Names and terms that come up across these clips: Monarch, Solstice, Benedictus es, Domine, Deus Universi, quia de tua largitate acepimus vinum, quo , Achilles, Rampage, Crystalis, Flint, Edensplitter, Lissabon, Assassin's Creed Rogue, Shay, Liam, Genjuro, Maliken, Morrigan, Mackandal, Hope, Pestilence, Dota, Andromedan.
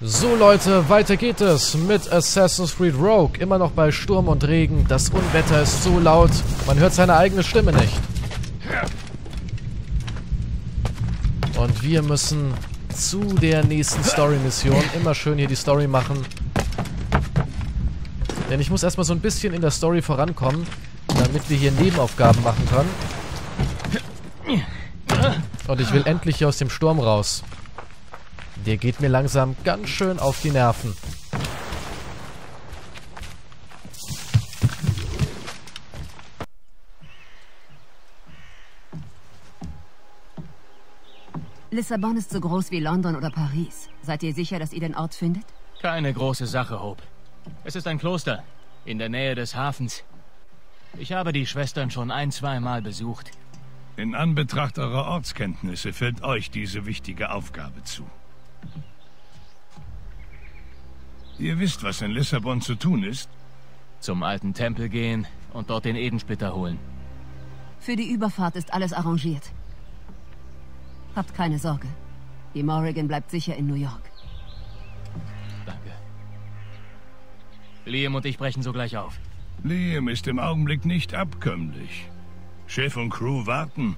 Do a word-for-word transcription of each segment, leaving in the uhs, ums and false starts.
So Leute, weiter geht es mit Assassin's Creed Rogue. Immer noch bei Sturm und Regen. Das Unwetter ist so laut, man hört seine eigene Stimme nicht. Und wir müssen zu der nächsten Story-Mission. Immer schön hier die Story machen. Denn ich muss erstmal so ein bisschen in der Story vorankommen, damit wir hier Nebenaufgaben machen können. Und ich will endlich hier aus dem Sturm raus. Der geht mir langsam ganz schön auf die Nerven. Lissabon ist so groß wie London oder Paris. Seid ihr sicher, dass ihr den Ort findet? Keine große Sache, Hope. Es ist ein Kloster in der Nähe des Hafens. Ich habe die Schwestern schon ein, zweimal besucht. In Anbetracht eurer Ortskenntnisse fällt euch diese wichtige Aufgabe zu. Ihr wisst, was in Lissabon zu tun ist? Zum alten Tempel gehen und dort den Edensplitter holen. Für die Überfahrt ist alles arrangiert. Habt keine Sorge. Die Morrigan bleibt sicher in New York. Danke. Liam und ich brechen sogleich auf. Liam ist im Augenblick nicht abkömmlich. Chef und Crew warten.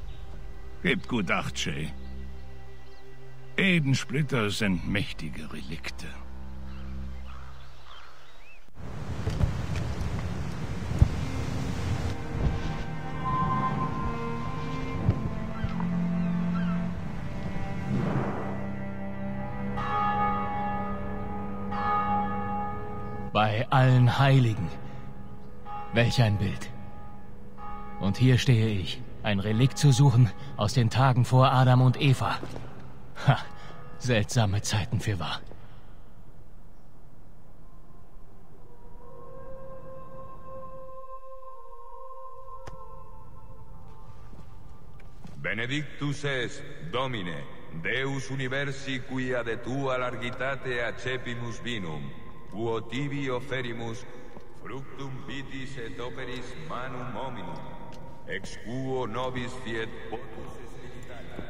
Gebt gut Acht, Shay. Edensplitter sind mächtige Relikte. Bei allen Heiligen. Welch ein Bild. Und hier stehe ich, ein Relikt zu suchen aus den Tagen vor Adam und Eva. Ha, seltsame Zeiten fürwahr. Benedictus es, Domine, Deus Universi, quia de tua largitate acepimus vinum, quo tibi offerimus, fructum vitis et operis manum hominum, ex quo nobis fiet potus est militaria.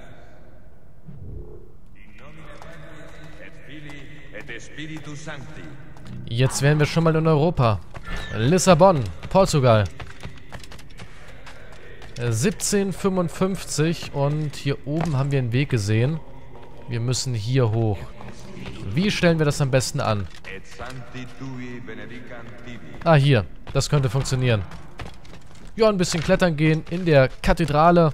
In nomine Patris et Filii et Spiritus Sancti. Jetzt wären wir schon mal in Europa. Lissabon, Portugal. siebzehnhundertfünfundfünfzig und hier oben haben wir einen Weg gesehen. Wir müssen hier hoch. Wie stellen wir das am besten an? Ah, hier. Das könnte funktionieren. Ja, ein bisschen klettern gehen in der Kathedrale.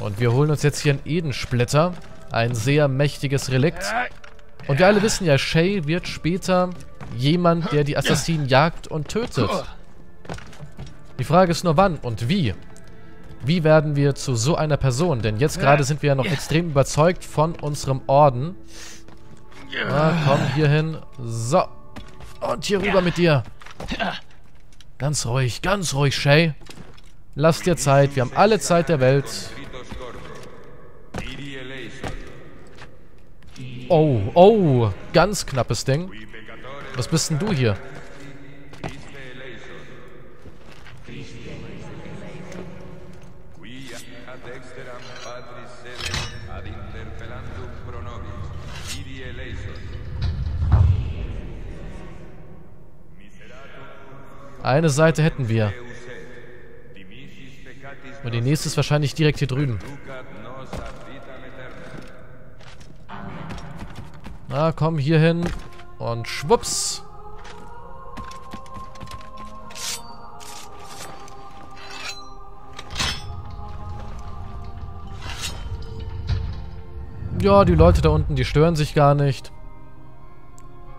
Und wir holen uns jetzt hier einen Edensplitter. Ein sehr mächtiges Relikt. Und wir alle wissen ja, Shay wird später jemand, der die Assassinen jagt und tötet. Die Frage ist nur, wann und wie. Wie werden wir zu so einer Person? Denn jetzt gerade sind wir ja noch extrem überzeugt von unserem Orden. Na, komm hier hin. So. Und hier rüber mit dir. Ganz ruhig, ganz ruhig, Shay. Lass dir Zeit. Wir haben alle Zeit der Welt. Oh, oh. Ganz knappes Ding. Was bist denn du hier? Eine Seite hätten wir. Und die nächste ist wahrscheinlich direkt hier drüben. Na, komm hier hin. Und schwupps. Ja, die Leute da unten, die stören sich gar nicht.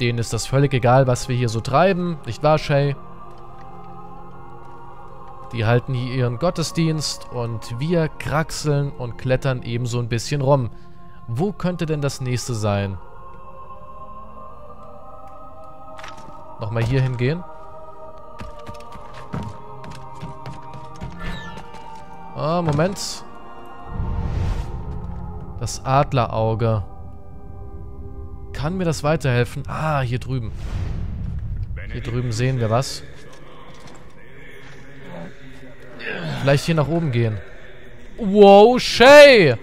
Denen ist das völlig egal, was wir hier so treiben. Nicht wahr, Shay? Die halten hier ihren Gottesdienst und wir kraxeln und klettern eben so ein bisschen rum. Wo könnte denn das nächste sein? Nochmal hier hingehen. Ah, Moment. Das Adlerauge. Kann mir das weiterhelfen? Ah, hier drüben. Hier drüben sehen wir was. Vielleicht hier nach oben gehen. Wow, Shay!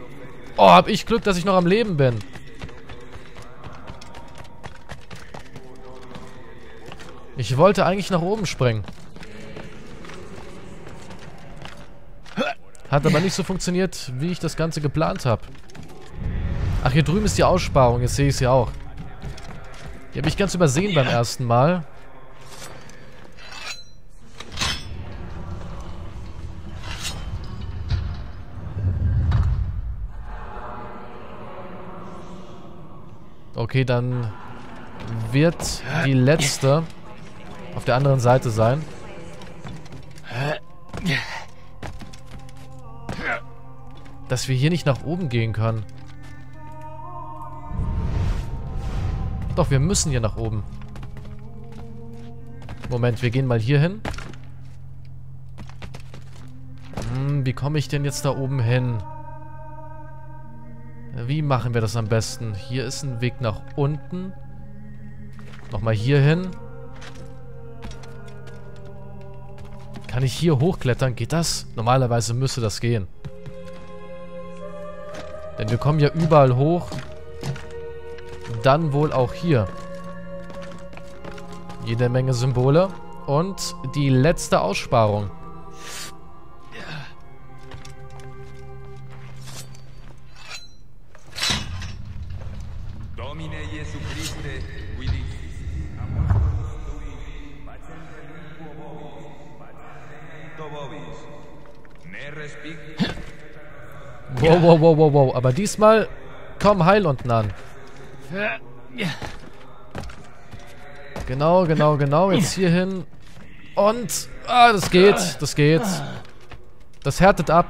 Oh, hab ich Glück, dass ich noch am Leben bin. Ich wollte eigentlich nach oben springen. Hat aber nicht so funktioniert, wie ich das Ganze geplant habe. Ach, hier drüben ist die Aussparung. Jetzt sehe ich sie auch. Die habe ich ganz übersehen beim ersten Mal. Okay, dann wird die letzte auf der anderen Seite sein. Dass wir hier nicht nach oben gehen können. Doch, wir müssen hier nach oben. Moment, wir gehen mal hier hin. Hm, wie komme ich denn jetzt da oben hin? Wie machen wir das am besten? Hier ist ein Weg nach unten. Nochmal hier hin. Kann ich hier hochklettern? Geht das? Normalerweise müsste das gehen. Denn wir kommen ja überall hoch. Dann wohl auch hier. Jede Menge Symbole. Und die letzte Aussparung. Domine Jesu Christe, quidis. Wow, wow, wow, wow, wow. Aber diesmal komm heil unten an. Genau, genau, genau. Jetzt hier hin. Und... Ah, das geht. Das geht. Das härtet ab.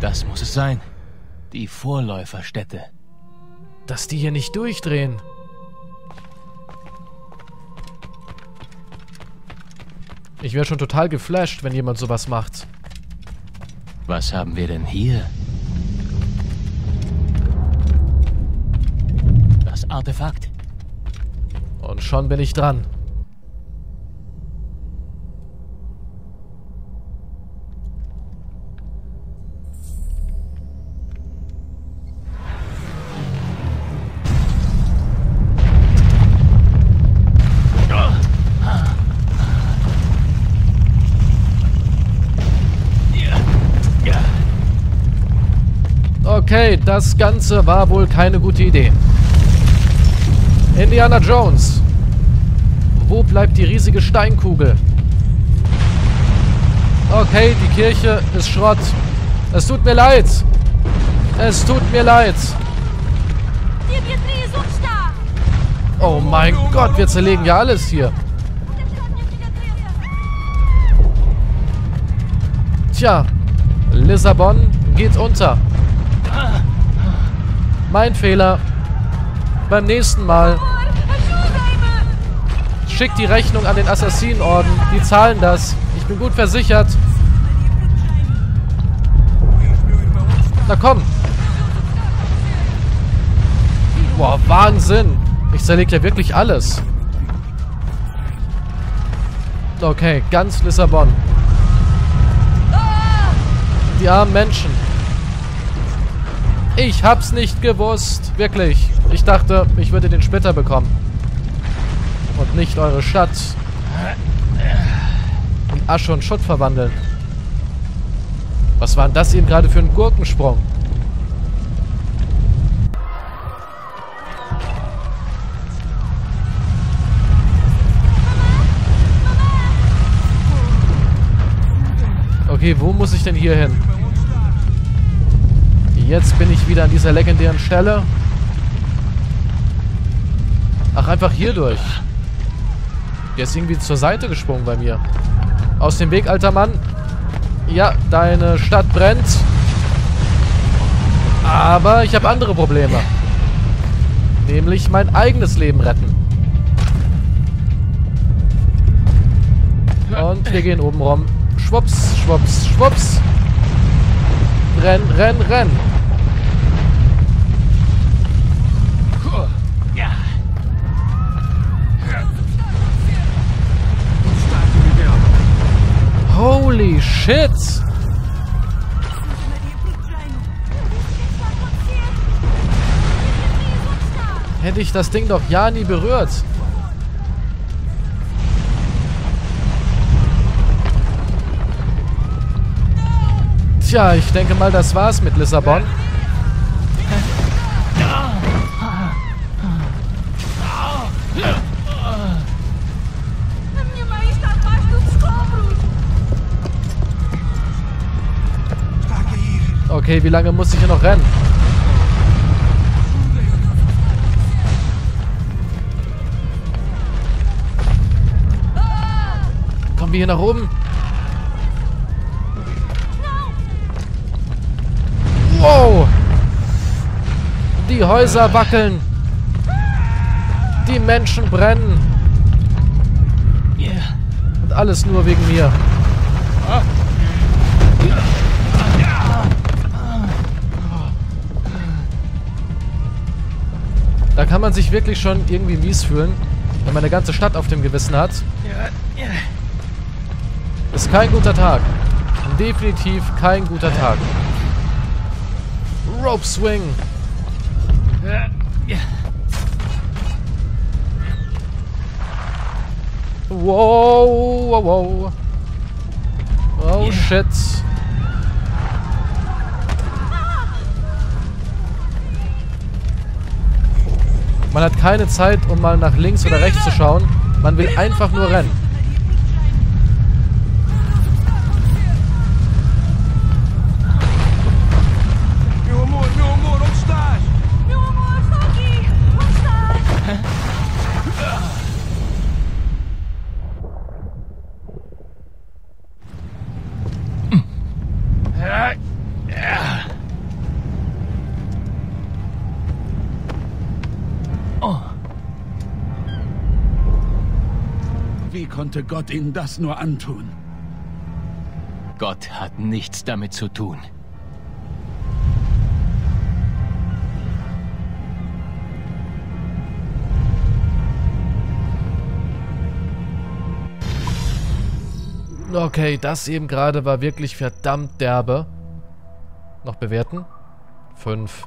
Das muss es sein. Die Vorläuferstätte. Dass die hier nicht durchdrehen. Ich wäre schon total geflasht, wenn jemand sowas macht. Was haben wir denn hier? Das Artefakt. Und schon bin ich dran. Okay, das Ganze war wohl keine gute Idee. Indiana Jones. Wo bleibt die riesige Steinkugel? Okay, die Kirche ist Schrott. Es tut mir leid. Es tut mir leid. Oh mein Gott, wir zerlegen ja alles hier. Tja, Lissabon geht unter. Mein Fehler. Beim nächsten Mal schickt die Rechnung an den Assassinenorden. Die zahlen das. Ich bin gut versichert. Na komm. Boah, Wahnsinn. Ich zerlege ja wirklich alles. Okay, ganz Lissabon. Die armen Menschen. Ich hab's nicht gewusst. Wirklich. Ich dachte, ich würde den Splitter bekommen. Und nicht eure Stadt in Asche und Schutt verwandeln. Was war denn das eben gerade für ein Gurkensprung? Okay, wo muss ich denn hier hin? Jetzt bin ich wieder an dieser legendären Stelle. Ach, einfach hier durch. Der ist irgendwie zur Seite gesprungen bei mir. Aus dem Weg, alter Mann. Ja, deine Stadt brennt. Aber ich habe andere Probleme. Nämlich mein eigenes Leben retten. Und wir gehen oben rum. Schwupps, schwupps, schwupps. Renn, renn, renn. Holy shit! Hätte ich das Ding doch ja nie berührt. Tja, ich denke mal, das war's mit Lissabon. Okay, wie lange muss ich hier noch rennen? Kommen wir hier nach oben? Wow! Die Häuser wackeln. Die Menschen brennen. Und alles nur wegen mir. Da kann man sich wirklich schon irgendwie mies fühlen, wenn man eine ganze Stadt auf dem Gewissen hat. Ist kein guter Tag. Definitiv kein guter Tag. Rope Swing. Wow, wow, wow. Oh shit. Man hat keine Zeit, um mal nach links oder rechts zu schauen. Man will einfach nur rennen. Konnte Gott ihnen das nur antun? Gott hat nichts damit zu tun. Okay, das eben gerade war wirklich verdammt derbe. Noch bewerten? Fünf.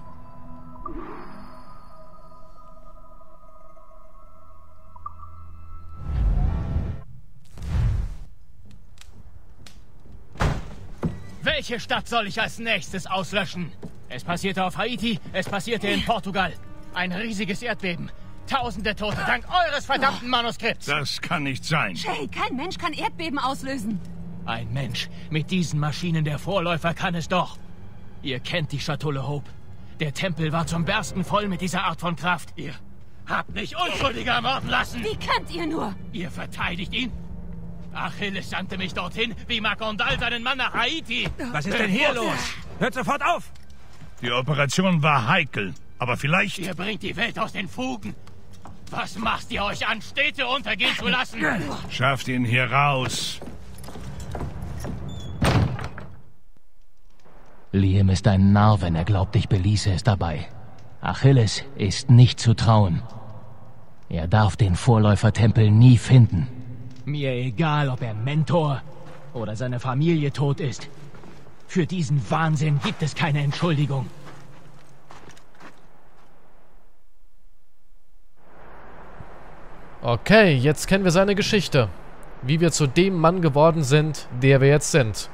Welche Stadt soll ich als nächstes auslöschen? Es passierte auf Haiti, es passierte in Portugal. Ein riesiges Erdbeben. Tausende Tote, dank eures verdammten Manuskripts. Das kann nicht sein. Shay, kein Mensch kann Erdbeben auslösen. Ein Mensch mit diesen Maschinen der Vorläufer kann es doch. Ihr kennt die Schatulle Hope. Der Tempel war zum Bersten voll mit dieser Art von Kraft. Ihr habt nicht Unschuldige ermorden lassen. Wie könnt ihr nur? Ihr verteidigt ihn? Achilles sandte mich dorthin, wie Mackandal seinen Mann nach Haiti. Was ist denn hier los? Hört sofort auf! Die Operation war heikel, aber vielleicht... Ihr bringt die Welt aus den Fugen. Was macht ihr euch an, Städte untergehen zu lassen? Schafft ihn hier raus. Liam ist ein Narr, wenn er glaubt, ich beließe es dabei. Achilles ist nicht zu trauen. Er darf den Vorläufertempel nie finden. Mir egal, ob er Mentor oder seine Familie tot ist. Für diesen Wahnsinn gibt es keine Entschuldigung. Okay, jetzt kennen wir seine Geschichte. Wie wir zu dem Mann geworden sind, der wir jetzt sind.